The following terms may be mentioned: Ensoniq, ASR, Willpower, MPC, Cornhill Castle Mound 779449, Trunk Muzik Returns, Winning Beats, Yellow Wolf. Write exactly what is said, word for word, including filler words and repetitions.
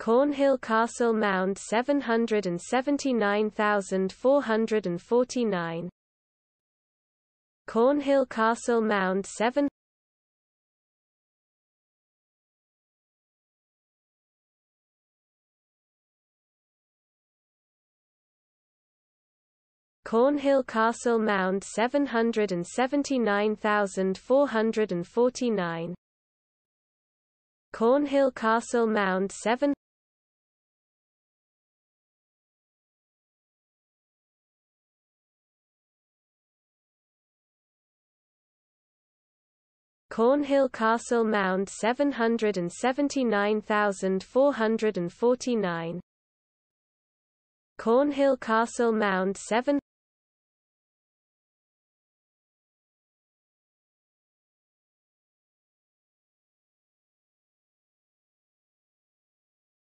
Cornhill Castle Mound seven hundred seventy-nine thousand four hundred forty-nine, Cornhill Castle Mound seven. Cornhill Castle Mound seven hundred seventy-nine thousand four hundred forty-nine, Cornhill Castle Mound seven. Cornhill Castle Mound seven hundred seventy-nine thousand four hundred forty-nine, Cornhill Castle Mound seven.